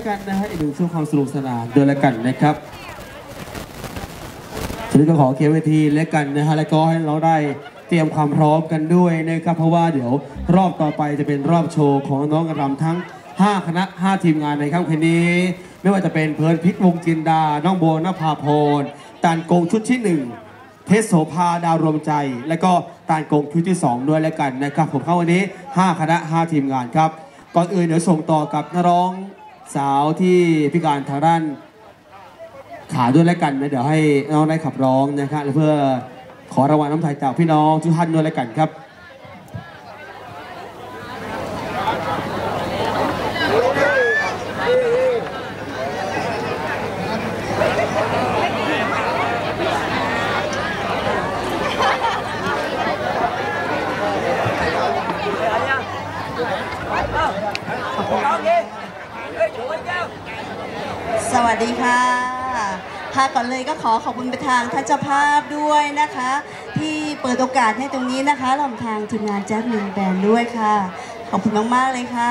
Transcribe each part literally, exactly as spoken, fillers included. แล้วกันนะฮะอีกหนึ่งช่วงความสนุกสนานเดินแล้วกันนะครับทีนี้ก็ขอเคลียร์เวทีแล้วกันนะฮะและก็ให้เราได้เตรียมความพร้อมกันด้วยนะครับเพราะว่าเดี๋ยวรอบต่อไปจะเป็นรอบโชว์ของน้องรำทั้งห้าคณะห้าทีมงานในค่ำคืนนี้ไม่ว่าจะเป็นเพลินพิษวงจินดาน้องโบนภาพรตานโกงชุดที่หนึ่งเพชรโสภาดาวรวมใจและก็ตานโกงชุดที่สองด้วยแล้วกันนะครับผมเข้าวันนี้ห้าคณะห้าทีมงานครับก่อนอื่นเดี๋ยวส่งต่อกับนักร้องสาวที่พิการทางด้านขาด้วยแล้วกันนะเดี๋ยวให้น้องได้ขับร้องนะครับเพื่อขอรางวัลน้ำใจจากพี่น้องทุกท่านด้วยแล้วกันครับสวัสดีค่ะค่ะก่อนเลยก็ขอขอบคุณไปทางท่านเจ้าภาพด้วยนะคะที่เปิดโอกาสให้ตรงนี้นะคะรวมทางทีมงานแจ๊สมินแบนด์ด้วยค่ะขอบคุณมากๆเลยค่ะ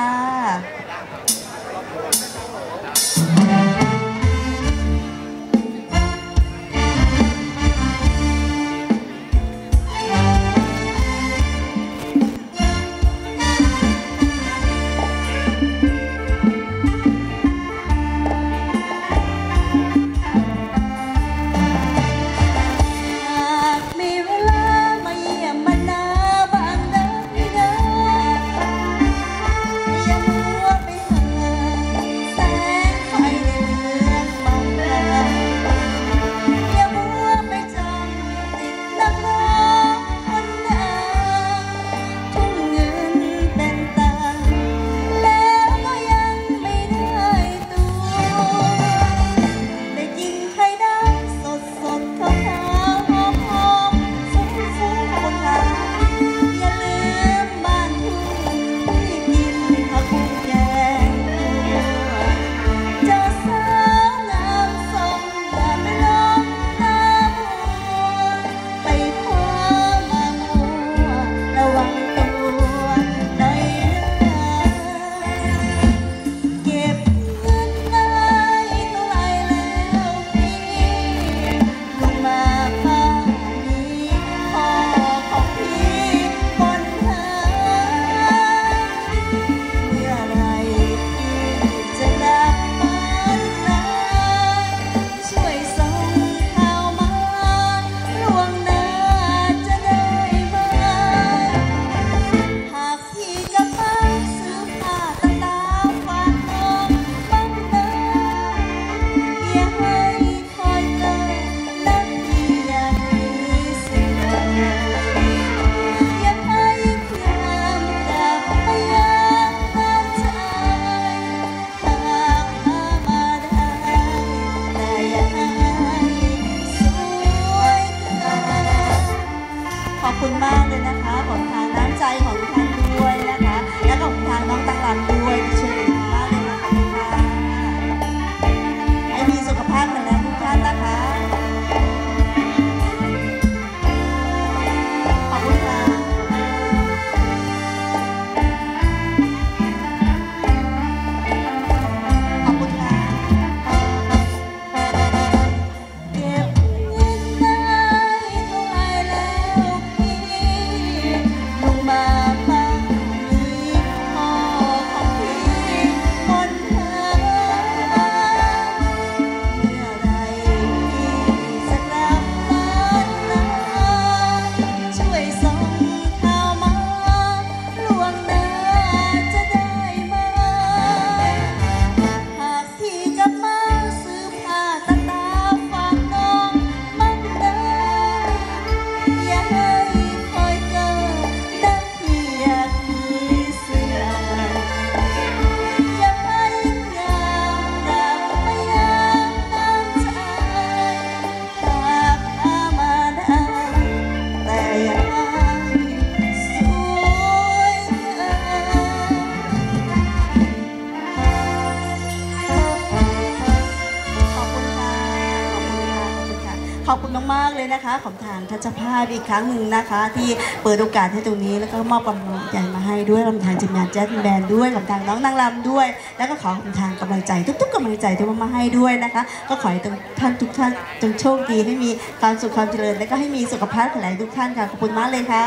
ขอบคุณมากๆเลยนะคะของทางทัชภาพอีกครั้งหนึ่งนะคะที่เปิดโอกาสให้ตรงนี้แล้วก็มอบกำลังใจมาให้ด้วยลำทางจิมงานแจ๊สแบนด้วยลำทางน้องนางรำด้วยแล้วก็ขอของทางกำลังใจทุกๆกำลังใจที่มาให้ด้วยนะคะก็ขอให้ท่านทุกท่านจงโชคดีให้มีความสุขความเจริญและก็ให้มีสุขภาพแข็งแรงทุกท่านค่ะขอบคุณมากเลยค่ะ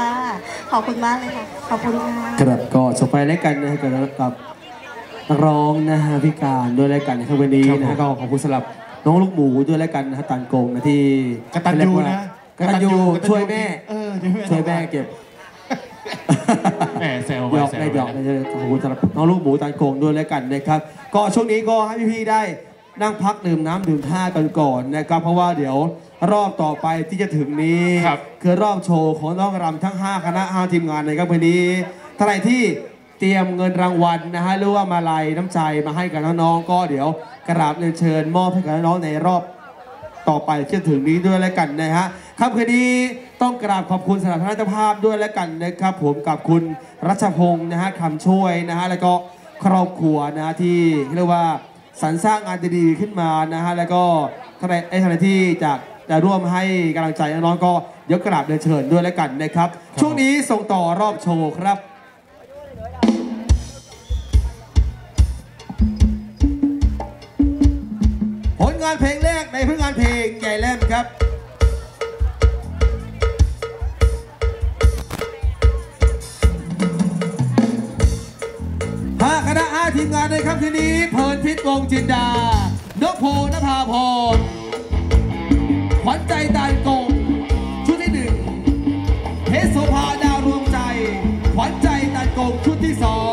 ขอบคุณมากเลยค่ะขอบคุณค่ะครับก็จบไปแล้วกันนะกับร้องนะฮะพิการด้วยรายการนะครับวันนี้นะก็ขอบคุณสำหรับน้องลูกหมูด้วยรายการนะฮะตันโกงนะที่กตัญญูนะกตัญญูช่วยแม่ช่วยแม่เก็บแม่แซวหยอกได้หยอกได้ขอบคุณสำหรับน้องลูกหมูตันโกงด้วยรายการนะครับก็ช่วงนี้ก็ให้พี่ๆได้นั่งพักดื่มน้ำดื่มท่ากันก่อนนะครับเพราะว่าเดี๋ยวรอบต่อไปที่จะถึงนี้คือรอบโชว์ของน้องรำทั้งห้าคณะห้าทีมงานนะครับวันนี้เท่าไหร่ที่เตรียมเงินรางวัลนะฮะหรือว่ามาลัยน้ำใจมาให้กับน้องๆก็เดี๋ยวกราบเรียนเชิญมอบให้กับน้องในรอบต่อไปเช่นถึงนี้ด้วยแล้วกันนะฮะค่ำคืนนี้ต้องกราบขอบคุณสถานท่านเจ้าภาพด้วยแล้วกันนะครับผมกับคุณรัชพงศ์นะฮะคำช่วยนะฮะแล้วก็ครอบครัวนะฮะที่เรียกว่าสรรสร้างงานดีๆขึ้นมานะฮะแล้วก็ท่านไอ้ท่านที่จะจะร่วมให้กำลังใจน้องๆก็เดี๋ยวกราบเรียนเชิญด้วยแล้วกันนะครับช่วงนี้ส่งต่อรอบโชว์ครับงานเพลงแรกในผลงานเพลงใหญ่แหลมครับห้าคณะห้าทีมงานในค่ำคืนนี้เพลินพิษวงจินดานกโพนภาพรขวัญใจตายกงชุดที่หนึ่งเพชรโสภาดาวรวมใจขวัญใจตายกงชุดที่สอง